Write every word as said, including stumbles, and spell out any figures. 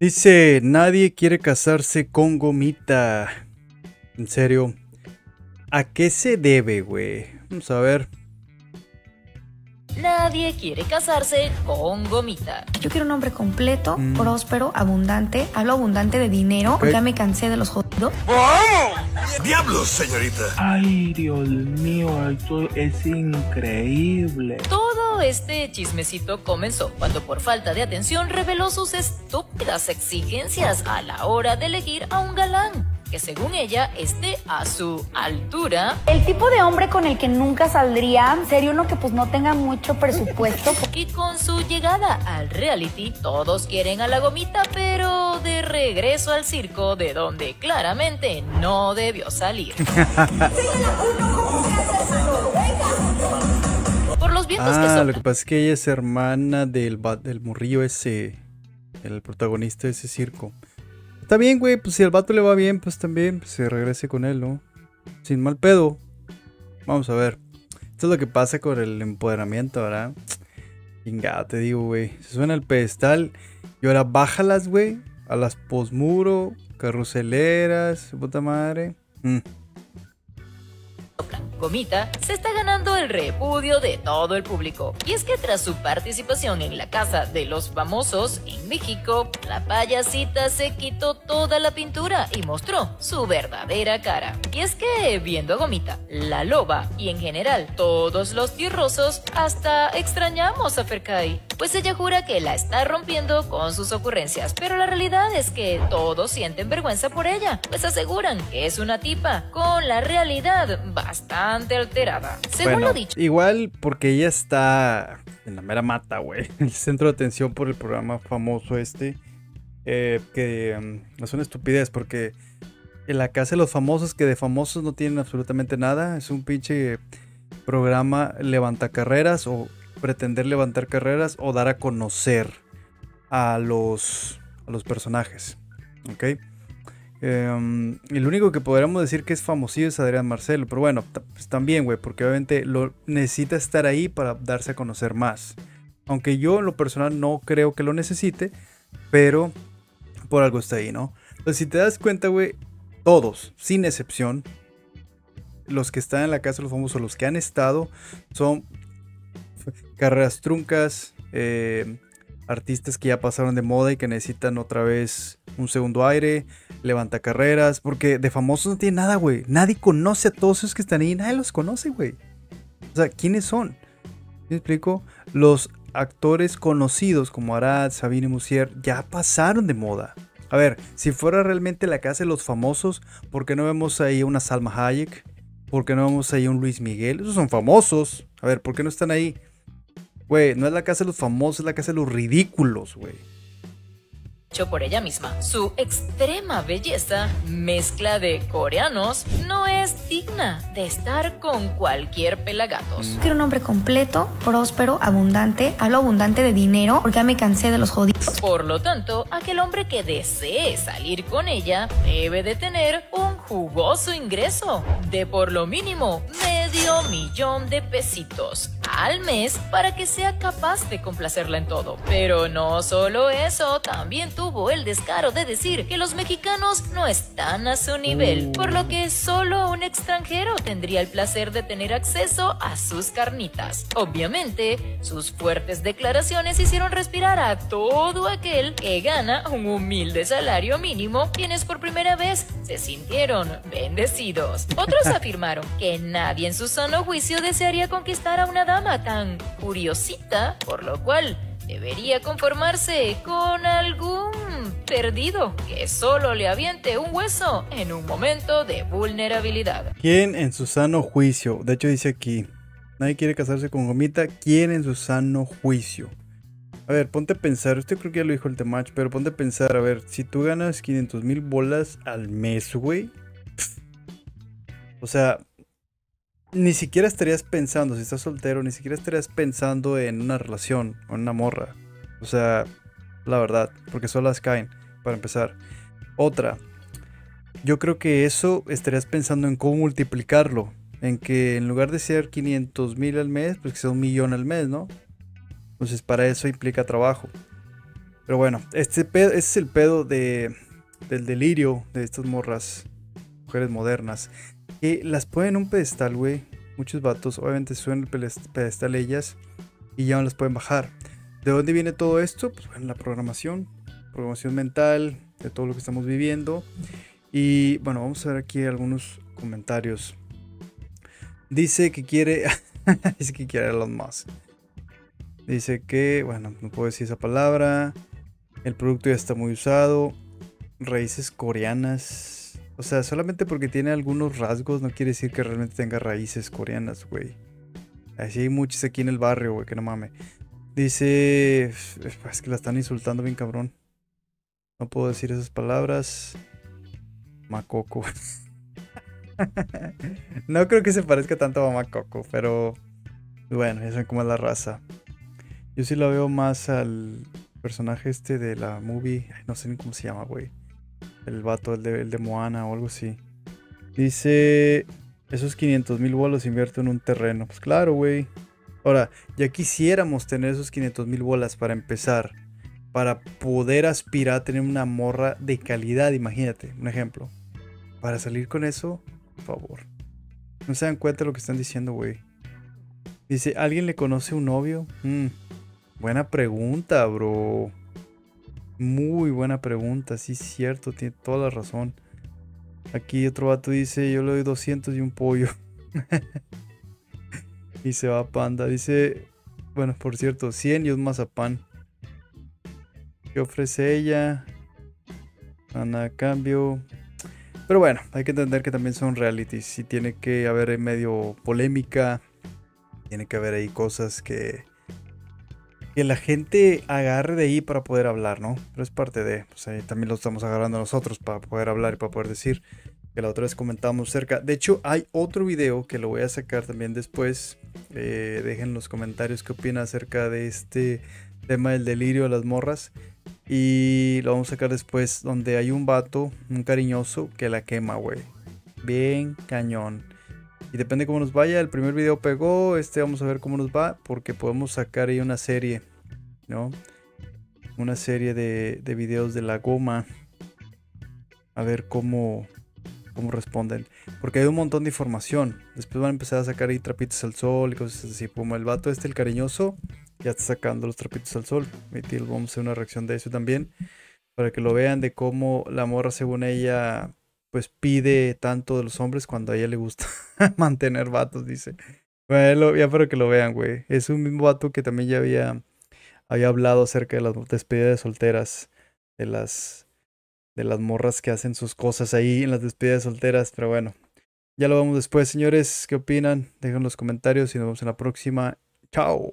Dice, nadie quiere casarse con Gomita. En serio. ¿A qué se debe, güey? Vamos a ver. Nadie quiere casarse con Gomita. Yo quiero un hombre completo, mm. próspero, abundante. Hablo abundante de dinero. Okay. Ya me cansé de los jodidos. ¡Oh! ¡Diablos, señorita! Ay, Dios mío, esto es increíble. Todo este chismecito comenzó cuando por falta de atención reveló sus estúpidas exigencias a la hora de elegir a un galán que según ella esté a su altura. El tipo de hombre con el que nunca saldría, sería uno que pues no tenga mucho presupuesto. Y con su llegada al reality, todos quieren a la Gomita, pero de regreso al circo, de donde claramente no debió salir. Por los vientos ah, que son... Lo que pasa es que ella es hermana del, del morrillo ese, el protagonista de ese circo. Está bien, güey, pues si al vato le va bien, pues también pues, se regrese con él, ¿no? Sin mal pedo. Vamos a ver. Esto es lo que pasa con el empoderamiento, ¿verdad? Chingada, te digo, güey. Se suena el pedestal. Y ahora bájalas, güey. A las posmuro, carruseleras, puta madre. Mm. Gomita se está ganando el repudio de todo el público. Y es que tras su participación en La Casa de los Famosos en México, la payasita se quitó toda la pintura y mostró su verdadera cara. Y es que viendo a Gomita, la loba y en general todos los tierrosos, hasta extrañamos a Fercay. Pues ella jura que la está rompiendo con sus ocurrencias, pero la realidad es que todos sienten vergüenza por ella, pues aseguran que es una tipa con la realidad bastante alterada. Según bueno, lo dicho. Igual porque ella está en la mera mata, güey. El centro de atención por el programa famoso este. Eh, que um, es una estupidez porque en La Casa de los Famosos, que de famosos no tienen absolutamente nada. Es un pinche programa levanta carreras o pretender levantar carreras o dar a conocer a los, a los personajes. ¿Ok? Um, el único que podríamos decir que es famosillo es Adrián Marcelo, pero bueno, pues también, güey, porque obviamente lo necesita estar ahí para darse a conocer más. Aunque yo en lo personal no creo que lo necesite, pero por algo está ahí, ¿no? Entonces, si te das cuenta, güey, todos, sin excepción, los que están en La Casa de los Famosos, los que han estado, son carreras truncas, eh, artistas que ya pasaron de moda y que necesitan otra vez un segundo aire, levanta carreras, porque de famosos no tiene nada, güey. Nadie conoce a todos esos que están ahí, nadie los conoce, güey. O sea, ¿quiénes son? ¿Me explico? Los actores conocidos como Arad, Sabine y Musier ya pasaron de moda. A ver, si fuera realmente La Casa de los Famosos, ¿por qué no vemos ahí una Salma Hayek? ¿Por qué no vemos ahí un Luis Miguel? Esos son famosos. A ver, ¿por qué no están ahí? Güey, no es La Casa de los Famosos, es La Casa de los Ridículos, güey. Hecho por ella misma, su extrema belleza, mezcla de coreanos, no es digna de estar con cualquier pelagatos. Quiero un hombre completo, próspero, abundante, hablo abundante de dinero, porque ya me cansé de los jodidos. Por lo tanto, aquel hombre que desee salir con ella debe de tener un jugoso ingreso de por lo mínimo medio millón de pesitos al mes para que sea capaz de complacerla en todo. Pero no solo eso, también tuvo el descaro de decir que los mexicanos no están a su nivel, por lo que solo un extranjero tendría el placer de tener acceso a sus carnitas. Obviamente, sus fuertes declaraciones hicieron respirar a todo aquel que gana un humilde salario mínimo, quienes por primera vez se sintieron bendecidos. Otros afirmaron que nadie en su sano juicio desearía conquistar a una dama tan curiosita, por lo cual debería conformarse con algún perdido que solo le aviente un hueso en un momento de vulnerabilidad. ¿Quién en su sano juicio? De hecho dice aquí, nadie quiere casarse con Gomita, ¿quién en su sano juicio? A ver, ponte a pensar, usted creo que ya lo dijo el Tematch, pero ponte a pensar, a ver, si tú ganas quinientos mil bolas al mes, güey, o sea... Ni siquiera estarías pensando, si estás soltero, ni siquiera estarías pensando en una relación o en una morra. O sea, la verdad, porque solas caen, para empezar. Otra, yo creo que eso estarías pensando en cómo multiplicarlo. En que en lugar de ser quinientos mil al mes, pues que sea un millón al mes, ¿no? Entonces para eso implica trabajo. Pero bueno, este, pedo, este es el pedo de, del delirio de estas morras, mujeres modernas, que las ponen en un pedestal, güey. Muchos vatos obviamente suben el pedestal ellas y ya no las pueden bajar. ¿De dónde viene todo esto? Pues bueno, la programación, programación mental, de todo lo que estamos viviendo. Y bueno, vamos a ver aquí algunos comentarios. Dice que quiere... dice que quiere Elon Musk. Dice que, bueno, no puedo decir esa palabra. El producto ya está muy usado. Raíces coreanas. O sea, solamente porque tiene algunos rasgos no quiere decir que realmente tenga raíces coreanas, güey. Así hay muchos aquí en el barrio, güey, que no mames. Dice... es que la están insultando bien cabrón. No puedo decir esas palabras. Macoco. No creo que se parezca tanto a Macoco, pero... bueno, ya saben cómo es la raza. Yo sí la veo más al personaje este de la movie. Ay, no sé ni cómo se llama, güey. El vato, el de, el de Moana o algo así. Dice... esos quinientos mil bolas los invierto en un terreno. Pues claro, güey. Ahora, ya quisiéramos tener esos quinientos mil bolas para empezar. Para poder aspirar a tener una morra de calidad, imagínate. Un ejemplo. Para salir con eso, por favor. No se dan cuenta de lo que están diciendo, güey. Dice, ¿alguien le conoce un novio? Mm, buena pregunta, bro. Muy buena pregunta, sí es cierto, tiene toda la razón. Aquí otro vato dice, yo le doy doscientos y un pollo. Y se va Panda, dice, bueno, por cierto, cien y un mazapán. ¿Qué ofrece ella? Nada a cambio. Pero bueno, hay que entender que también son realities y tiene que haber medio polémica. Tiene que haber ahí cosas que, que la gente agarre de ahí para poder hablar, ¿no? Pero es parte de... pues ahí también lo estamos agarrando nosotros para poder hablar y para poder decir, que la otra vez comentábamos cerca. De hecho, hay otro video que lo voy a sacar también después. Eh, dejen en los comentarios qué opinan acerca de este tema del delirio de las morras. Y lo vamos a sacar después, donde hay un vato, un cariñoso, que la quema, güey. Bien cañón. Y depende cómo nos vaya, el primer video pegó, este vamos a ver cómo nos va, porque podemos sacar ahí una serie, ¿no? Una serie de, de videos de la goma. A ver cómo, cómo responden. Porque hay un montón de información. Después van a empezar a sacar ahí trapitos al sol y cosas así. Como el vato este, el cariñoso, ya está sacando los trapitos al sol. Vamos a hacer una reacción de eso también. Para que lo vean de cómo la morra, según ella... pues pide tanto de los hombres cuando a ella le gusta mantener vatos, dice. Bueno, ya para que lo vean, güey. Es un mismo vato que también ya había, había hablado acerca de las despedidas de solteras. De las, de las morras que hacen sus cosas ahí en las despedidas de solteras. Pero bueno, ya lo vamos después, señores. ¿Qué opinan? Dejen los comentarios y nos vemos en la próxima. ¡Chao!